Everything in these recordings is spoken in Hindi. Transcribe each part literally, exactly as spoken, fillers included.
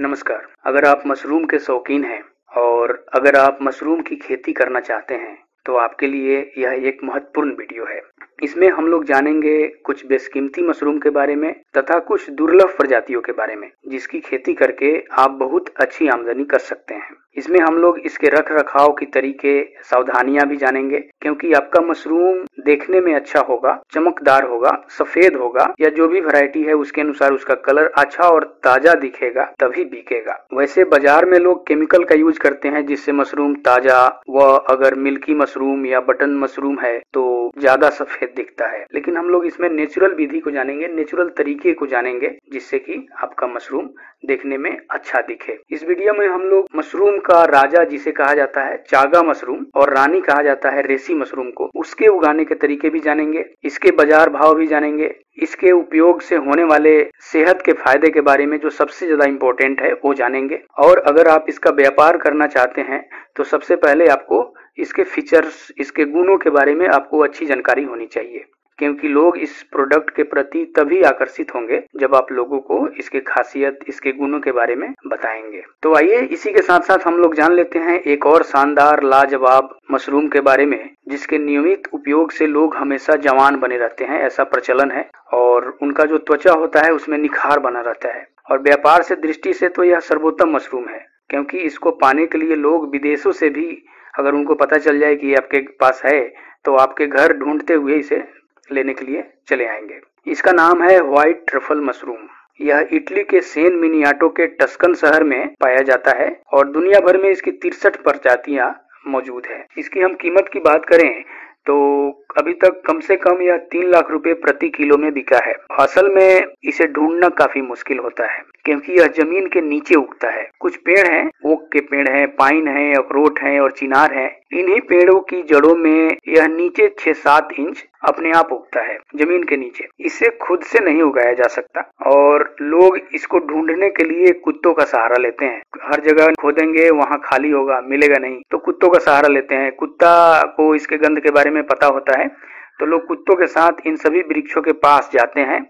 नमस्कार। अगर आप मशरूम के शौकीन हैं और अगर आप मशरूम की खेती करना चाहते हैं तो आपके लिए यह एक महत्वपूर्ण वीडियो है। इसमें हम लोग जानेंगे कुछ बेशकीमती मशरूम के बारे में तथा कुछ दुर्लभ प्रजातियों के बारे में जिसकी खेती करके आप बहुत अच्छी आमदनी कर सकते हैं। इसमें हम लोग इसके रख रखाव के तरीके, सावधानियां भी जानेंगे, क्योंकि आपका मशरूम देखने में अच्छा होगा, चमकदार होगा, सफेद होगा या जो भी वैरायटी है उसके अनुसार उसका कलर अच्छा और ताजा दिखेगा तभी बिकेगा। वैसे बाजार में लोग केमिकल का यूज करते हैं जिससे मशरूम ताजा व अगर मिल्की मशरूम या बटन मशरूम है तो ज्यादा सफेद दिखता है, लेकिन हम लोग इसमें नेचुरल विधि को जानेंगे, नेचुरल तरीके को जानेंगे जिससे कि आपका मशरूम देखने में अच्छा दिखे। इस वीडियो में हम लोग मशरूम का राजा जिसे कहा जाता है चागा मशरूम और रानी कहा जाता है रेशी मशरूम को, उसके उगाने के तरीके भी जानेंगे, इसके बाजार भाव भी जानेंगे, इसके उपयोग से होने वाले सेहत के फायदे के बारे में जो सबसे ज्यादा इम्पोर्टेंट है वो जानेंगे। और अगर आप इसका व्यापार करना चाहते हैं तो सबसे पहले आपको इसके फीचर्स, इसके गुणों के बारे में आपको अच्छी जानकारी होनी चाहिए, क्योंकि लोग इस प्रोडक्ट के प्रति तभी आकर्षित होंगे जब आप लोगों को इसके खासियत, इसके गुणों के बारे में बताएंगे। तो आइए इसी के साथ साथ हम लोग जान लेते हैं एक और शानदार लाजवाब मशरूम के बारे में जिसके नियमित उपयोग से लोग हमेशा जवान बने रहते हैं, ऐसा प्रचलन है, और उनका जो त्वचा होता है उसमें निखार बना रहता है। और व्यापार से दृष्टि से तो यह सर्वोत्तम मशरूम है, क्योंकि इसको पाने के लिए लोग विदेशों से भी, अगर उनको पता चल जाए कि आपके पास है तो आपके घर ढूंढते हुए इसे लेने के लिए चले आएंगे। इसका नाम है व्हाइट ट्रफल मशरूम। यह इटली के सैन मिनियाटो के टस्कन शहर में पाया जाता है और दुनिया भर में इसकी तिरसठ प्रजातियां मौजूद है। इसकी हम कीमत की बात करें तो अभी तक कम से कम यह तीन लाख रुपए प्रति किलो में बिका है। असल में इसे ढूंढना काफी मुश्किल होता है क्योंकि यह जमीन के नीचे उगता है। कुछ पेड़ हैं, ओक के पेड़ हैं, पाइन हैं, अखरोट हैं और चिनार हैं। इन्हीं पेड़ों की जड़ों में यह नीचे छह सात इंच अपने आप उगता है जमीन के नीचे। इसे खुद से नहीं उगाया जा सकता और लोग इसको ढूंढने के लिए कुत्तों का सहारा लेते हैं। हर जगह खोदेंगे, वहाँ खाली होगा, मिलेगा नहीं, तो कुत्तों का सहारा लेते हैं। कुत्ता को इसके गंध के बारे में पता होता है तो लोग कुत्तों के साथ इन सभी वृक्षों के पास जाते हैं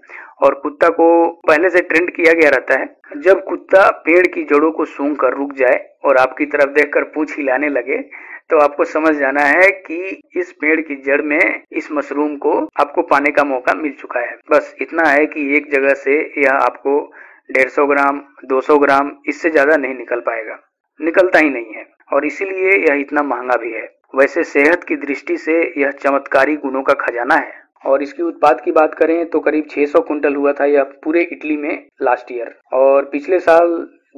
और कुत्ता को पहले से ट्रेंड किया गया रहता है। जब कुत्ता पेड़ की जड़ों को सूंघ कर रुक जाए और आपकी तरफ देखकर पूंछ हिलाने लगे तो आपको समझ जाना है कि इस पेड़ की जड़ में इस मशरूम को आपको पाने का मौका मिल चुका है। बस इतना है कि एक जगह से यह आपको डेढ़ सौ ग्राम, दो सौ ग्राम, इससे ज्यादा नहीं निकल पाएगा, निकलता ही नहीं है और इसीलिए यह इतना महंगा भी है। वैसे सेहत की दृष्टि से यह चमत्कारी गुणों का खजाना है और इसकी उत्पाद की बात करें तो करीब छह सौ कुंटल हुआ था यह पूरे इटली में लास्ट ईयर। और पिछले साल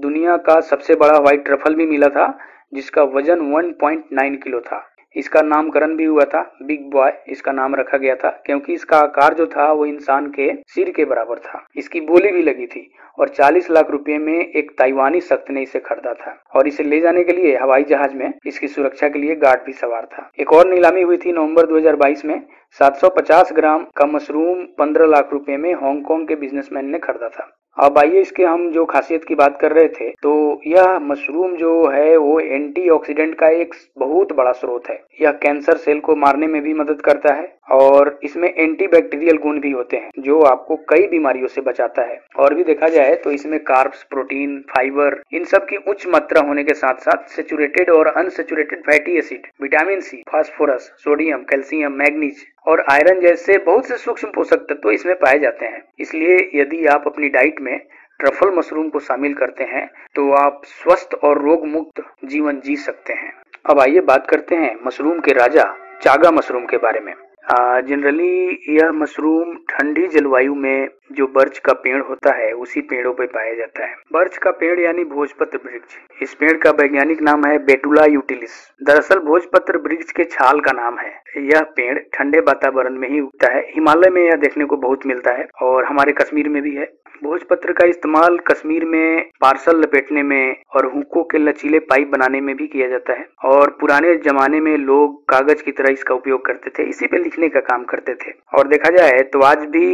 दुनिया का सबसे बड़ा व्हाइट ट्रफल भी मिला था जिसका वजन एक दशमलव नौ किलो था। इसका नामकरण भी हुआ था बिग बॉय, इसका नाम रखा गया था क्योंकि इसका आकार जो था वो इंसान के सिर के बराबर था। इसकी बोली भी लगी थी और चालीस लाख रुपए में एक ताइवानी शख्स ने इसे खरीदा था और इसे ले जाने के लिए हवाई जहाज में इसकी सुरक्षा के लिए गार्ड भी सवार था। एक और नीलामी हुई थी नवंबर दो हज़ार बाईस में। सात सौ पचास ग्राम का मशरूम पंद्रह लाख रुपए में हांगकांग के बिजनेसमैन ने खरीदा था। अब आइए इसके हम जो खासियत की बात कर रहे थे तो यह मशरूम जो है वो एंटीऑक्सीडेंट का एक बहुत बड़ा स्रोत है। यह कैंसर सेल को मारने में भी मदद करता है और इसमें एंटीबैक्टीरियल गुण भी होते हैं जो आपको कई बीमारियों से बचाता है। और भी देखा जाए तो इसमें कार्ब्स, प्रोटीन, फाइबर, इन सब की उच्च मात्रा होने के साथ साथ सेचुरेटेड और unsaturated fatty acid, vitamin C, phosphorus, sodium, calcium, manganese और आयरन जैसे बहुत से सूक्ष्म पोषक तत्व इसमें पाए जाते हैं। इसलिए यदि आप अपनी डाइट में ट्रफल मशरूम को शामिल करते हैं तो आप स्वस्थ और रोग मुक्त जीवन जी सकते हैं। अब आइए बात करते हैं मशरूम के राजा चागा मशरूम के बारे में। जनरली यह मशरूम ठंडी जलवायु में जो बर्च का पेड़ होता है उसी पेड़ों पे पाया जाता है। बर्च का पेड़ यानी भोजपत्र वृक्ष। इस पेड़ का वैज्ञानिक नाम है बेटुला यूटिलिस। दरअसल भोजपत्र वृक्ष के छाल का नाम है। यह पेड़ ठंडे वातावरण में ही उगता है। हिमालय में यह देखने को बहुत मिलता है और हमारे कश्मीर में भी है। भोजपत्र का इस्तेमाल कश्मीर में पार्सल लपेटने में और हुक्कों के लचीले पाइप बनाने में भी किया जाता है और पुराने जमाने में लोग कागज की तरह इसका उपयोग करते थे, इसी पे लिखने का काम करते थे। और देखा जाए तो आज भी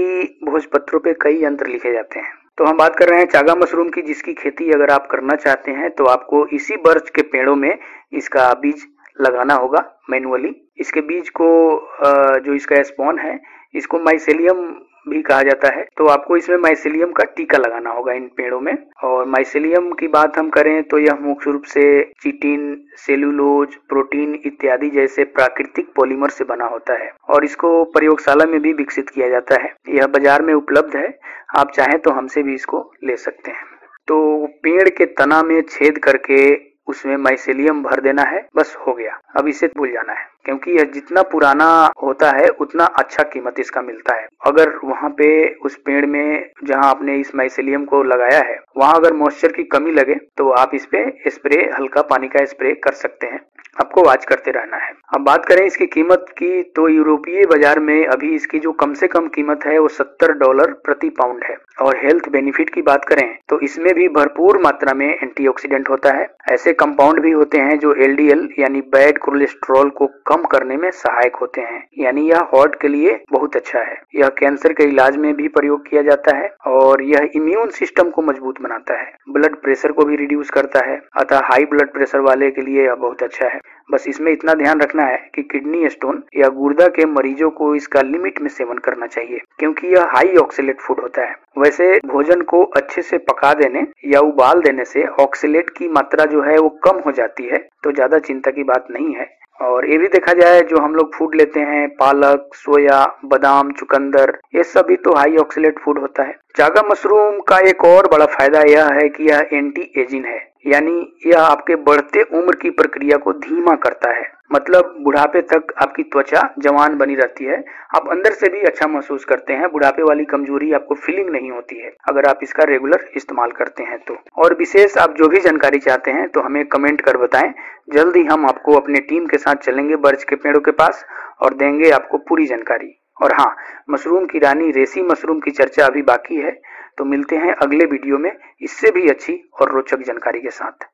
भोजपत्रों पे कई यंत्र लिखे जाते हैं। तो हम बात कर रहे हैं चागा मशरूम की, जिसकी खेती अगर आप करना चाहते हैं तो आपको इसी बर्च के पेड़ों में इसका बीज लगाना होगा मैनुअली। इसके बीज को, जो इसका स्पॉन है, इसको माइसेलियम भी कहा जाता है। तो आपको इसमें माइसिलियम का टीका लगाना होगा इन पेड़ों में। और माइसिलियम की बात हम करें तो यह मुख्य रूप से चिटिन, सेल्यूलोज, प्रोटीन इत्यादि जैसे प्राकृतिक पॉलीमर से बना होता है और इसको प्रयोगशाला में भी विकसित किया जाता है। यह बाजार में उपलब्ध है, आप चाहें तो हमसे भी इसको ले सकते हैं। तो पेड़ के तना में छेद करके उसमें माइसेलियम भर देना है, बस हो गया। अब इसे भूल जाना है क्योंकि यह जितना पुराना होता है उतना अच्छा कीमत इसका मिलता है। अगर वहाँ पे उस पेड़ में जहाँ आपने इस माइसेलियम को लगाया है वहाँ अगर मॉइस्चर की कमी लगे तो आप इस पे स्प्रे, हल्का पानी का स्प्रे कर सकते हैं। आपको वाच करते रहना है। अब बात करें इसकी कीमत की तो यूरोपीय बाजार में अभी इसकी जो कम से कम कीमत है वो सत्तर डॉलर प्रति पाउंड है। और हेल्थ बेनिफिट की बात करें तो इसमें भी भरपूर मात्रा में एंटीऑक्सीडेंट होता है। ऐसे कंपाउंड भी होते हैं जो एल डी एल यानी बैड कोलेस्ट्रॉल को कम करने में सहायक होते हैं, यानी यह हार्ट के लिए बहुत अच्छा है। यह कैंसर के इलाज में भी प्रयोग किया जाता है और यह इम्यून सिस्टम को मजबूत बनाता है, ब्लड प्रेशर को भी रिड्यूस करता है, अतः हाई ब्लड प्रेशर वाले के लिए यह बहुत अच्छा है। बस इसमें इतना ध्यान रखना है कि किडनी स्टोन या गुर्दा के मरीजों को इसका लिमिट में सेवन करना चाहिए क्योंकि यह हाई ऑक्सीलेट फूड होता है। वैसे भोजन को अच्छे से पका देने या उबाल देने से ऑक्सीलेट की मात्रा जो है वो कम हो जाती है, तो ज्यादा चिंता की बात नहीं है। और ये भी देखा जाए जो हम लोग फूड लेते हैं, पालक, सोया, बादाम, चुकंदर, ये सभी तो हाई ऑक्सीलेट फूड होता है। चागा मशरूम का एक और बड़ा फायदा यह है कि यह एंटी एजिंग है, यानी यह आपके बढ़ते उम्र की प्रक्रिया को धीमा करता है। मतलब बुढ़ापे तक आपकी त्वचा जवान बनी रहती है, आप अंदर से भी अच्छा महसूस करते हैं, बुढ़ापे वाली कमजोरी आपको फीलिंग नहीं होती है अगर आप इसका रेगुलर इस्तेमाल करते हैं तो। और विशेष आप जो भी जानकारी चाहते हैं तो हमें कमेंट कर बताएं, जल्द ही हम आपको अपने टीम के साथ चलेंगे बर्च के पेड़ों के पास और देंगे आपको पूरी जानकारी। और हाँ, मशरूम की रानी रेसी मशरूम की चर्चा अभी बाकी है, तो मिलते हैं अगले वीडियो में इससे भी अच्छी और रोचक जानकारी के साथ।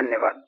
धन्यवाद।